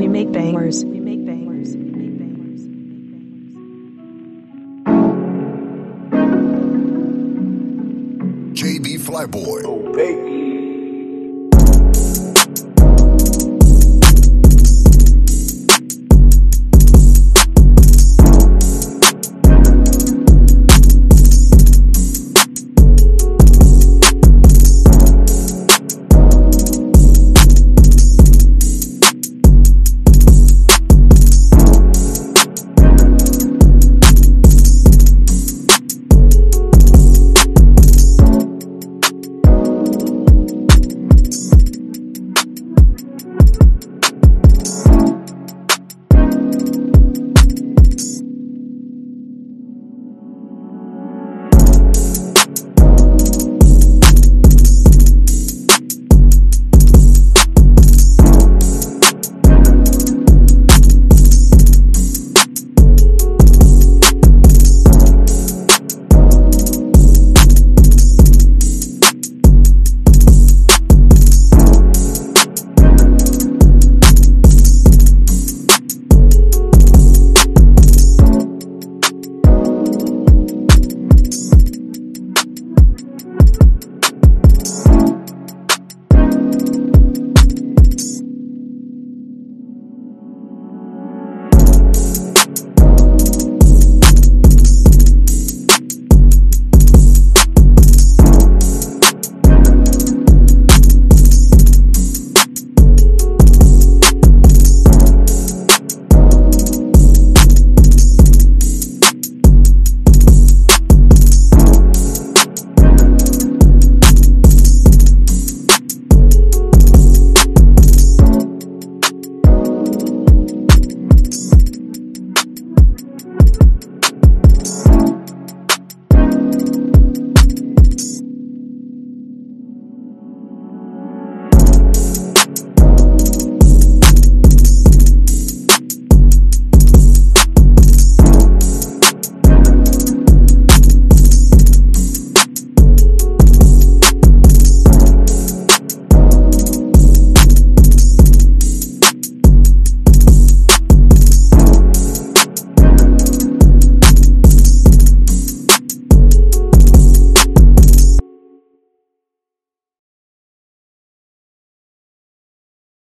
We make bangers. We make bangers. We make bangers. We make bangers. JBFlyBoi. Oh, baby.